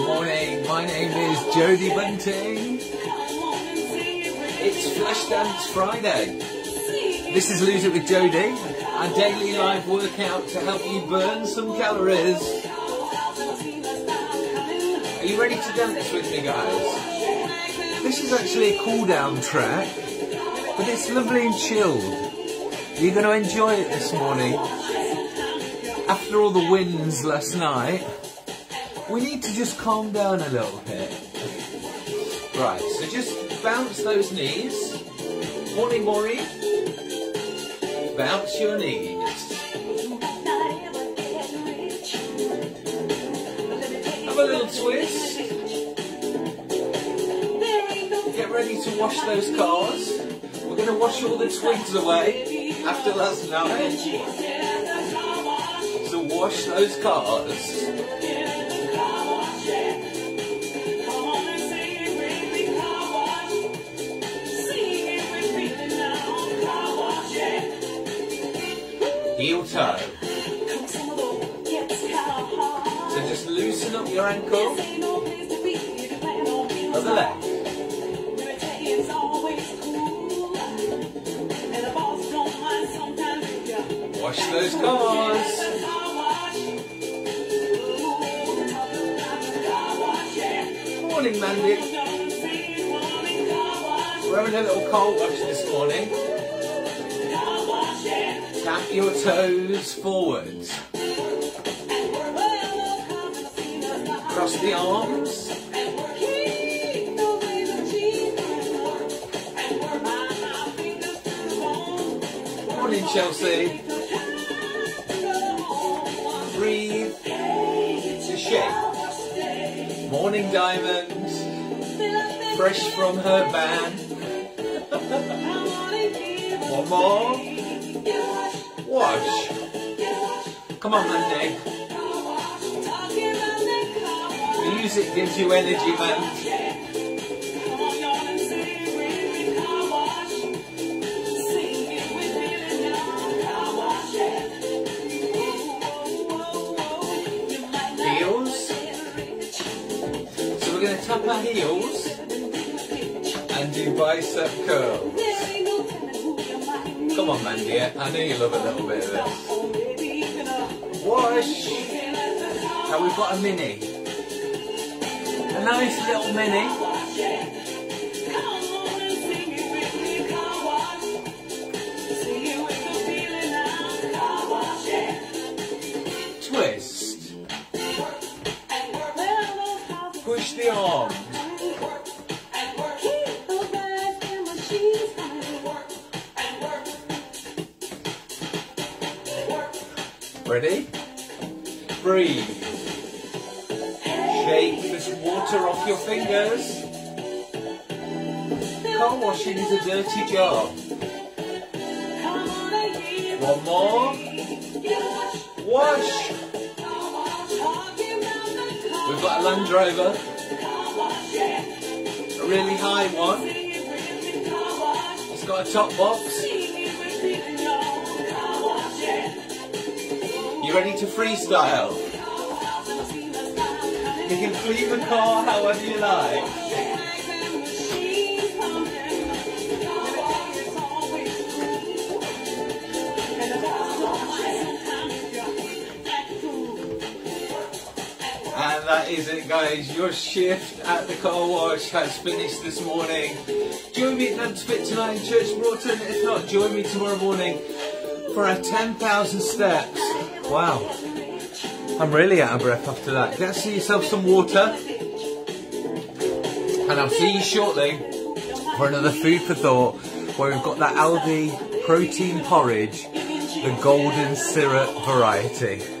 Good morning, my name is Jody Bunting. It's Flashdance Friday. This is Lose It With Jody, a daily live workout to help you burn some calories. Are you ready to dance with me, guys? This is actually a cool down track, but it's lovely and chilled. You're going to enjoy it this morning. After all the wins last night, we need to just calm down a little bit. Right, so just bounce those knees. Mori, bounce your knees. Have a little twist. Get ready to wash those cars. We're going to wash all the twigs away after last night. So wash those cars. Heel toe. So just loosen up your ankle. Other leg. Wash those cars. Morning, Mandy. We're having a little car wash this morning. Tap your toes forwards. Cross the arms. Morning, Chelsea. Breathe to shake. Morning, Diamond. Fresh from her van. One more. Wash. Come on, Monday. Music gives you energy, man. Heels. So we're going to tap our heels and do bicep curls. Come on, man, dear. I know you love a little bit of this. Wash. Now we've got a mini. A nice little mini. Twist. Push the arm. Ready? Breathe. Shake this water off your fingers. Car washing is a dirty job. One more. Wash. We've got a Land Rover. A really high one. It's got a top box. You ready to freestyle? You can clean the car however you like. And that is it, guys. Your shift at the car wash has finished this morning. Join me at Dance Fit tonight in Church Broughton. If not, join me tomorrow morning for our 10,000 steps. Wow, I'm really out of breath after that. Get yourself some water, and I'll see you shortly for another Food for Thought, where we've got that Aldi protein porridge, the golden syrup variety.